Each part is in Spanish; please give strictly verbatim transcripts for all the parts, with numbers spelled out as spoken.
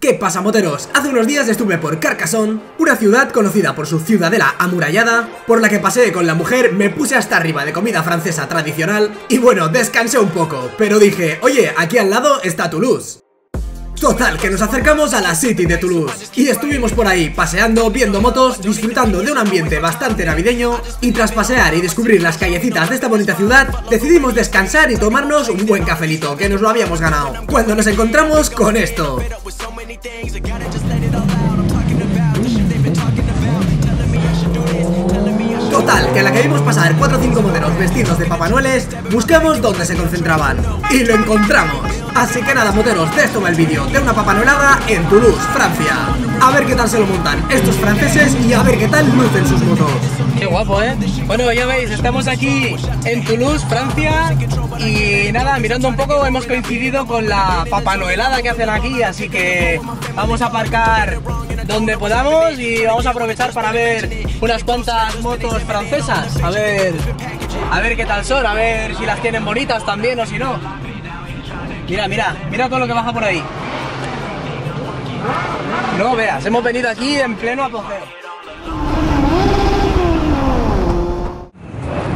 ¿Qué pasa, moteros? Hace unos días estuve por Carcassonne, una ciudad conocida por su ciudadela amurallada, por la que pasé con la mujer, me puse hasta arriba de comida francesa tradicional y bueno, descansé un poco, pero dije, oye, aquí al lado está Toulouse. Total, que nos acercamos a la City de Toulouse y estuvimos por ahí paseando, viendo motos, disfrutando de un ambiente bastante navideño, y tras pasear y descubrir las callecitas de esta bonita ciudad, decidimos descansar y tomarnos un buen cafelito, que nos lo habíamos ganado, cuando nos encontramos con esto. Total, que a la que vimos pasar cuatro o cinco modelos vestidos de Papá Noeles, buscamos dónde se concentraban, y lo encontramos. Así que nada, moteros, de esto va el vídeo de una papanoelada en Toulouse, Francia. A ver qué tal se lo montan estos franceses y a ver qué tal lucen sus motos. Qué guapo, ¿eh? Bueno, ya veis, estamos aquí en Toulouse, Francia, y nada, mirando un poco hemos coincidido con la papanoelada que hacen aquí, así que vamos a aparcar donde podamos y vamos a aprovechar para ver unas cuantas motos francesas, a ver, a ver qué tal son, a ver si las tienen bonitas también o si no. Mira, mira, mira todo lo que baja por ahí. No veas, hemos venido aquí en pleno apogeo.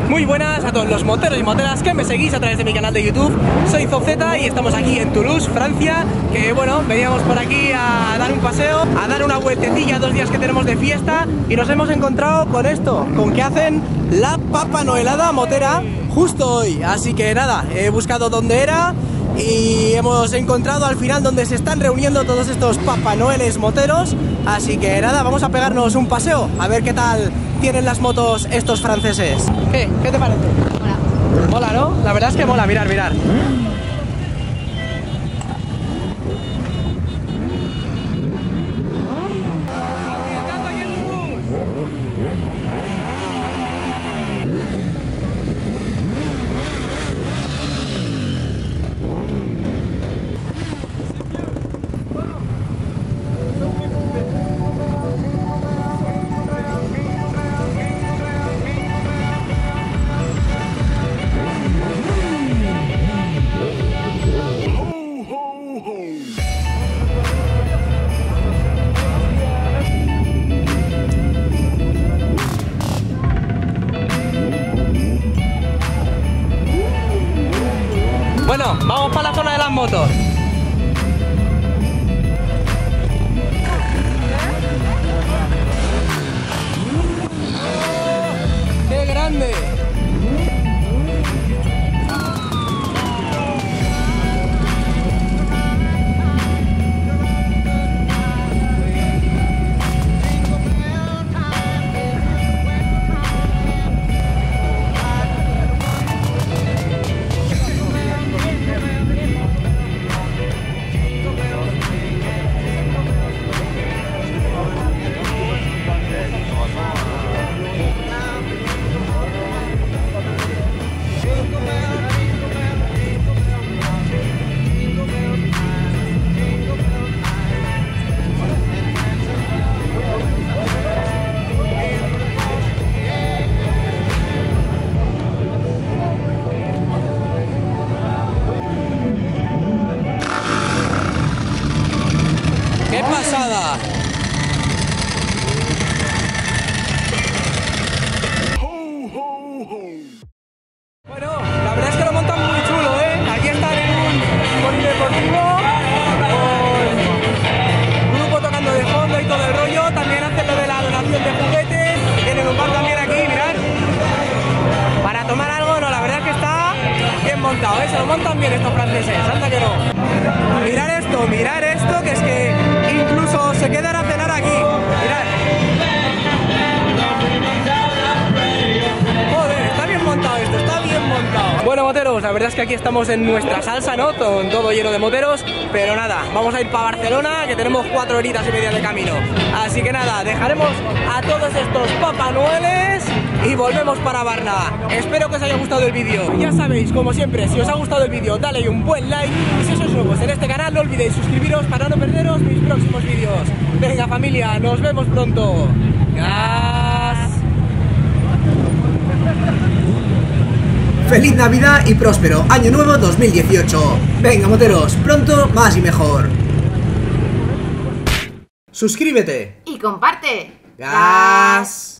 Muy buenas a todos los moteros y moteras que me seguís a través de mi canal de YouTube. Soy ZoD Z y estamos aquí en Toulouse, Francia, que bueno, veníamos por aquí a dar un paseo, a dar una vueltecilla, dos días que tenemos de fiesta, y nos hemos encontrado con esto, con que hacen la papanoelada motera justo hoy. Así que nada, he buscado dónde era y hemos encontrado al final donde se están reuniendo todos estos Papá Noeles moteros. Así que nada, vamos a pegarnos un paseo, a ver qué tal tienen las motos estos franceses. ¿Qué? ¿Qué te parece? Mola. Mola, ¿no? La verdad es que mola, mirar, mirar. Bueno, vamos para la zona de las motos. ¡Oh, qué grande! Se lo montan bien estos franceses, anda que no. Mirad esto, mirad esto, que es que incluso se quedan a cenar aquí. Mirad. Joder, está bien montado esto, está bien montado. Bueno, moteros, la verdad es que aquí estamos en nuestra salsa, ¿no? Con todo lleno de moteros, pero nada, vamos a ir para Barcelona, que tenemos cuatro horitas y media de camino. Así que nada, dejaremos a todos estos Papá Noeles y volvemos para Barna. Espero que os haya gustado el vídeo. Ya sabéis, como siempre, si os ha gustado el vídeo, dale un buen like. Y si sois nuevos en este canal, no olvidéis suscribiros para no perderos mis próximos vídeos. Venga, familia, nos vemos pronto. ¡Gas! Feliz Navidad y próspero Año Nuevo dos mil dieciocho. Venga, moteros, pronto, más y mejor. Suscríbete. Y comparte. Gas.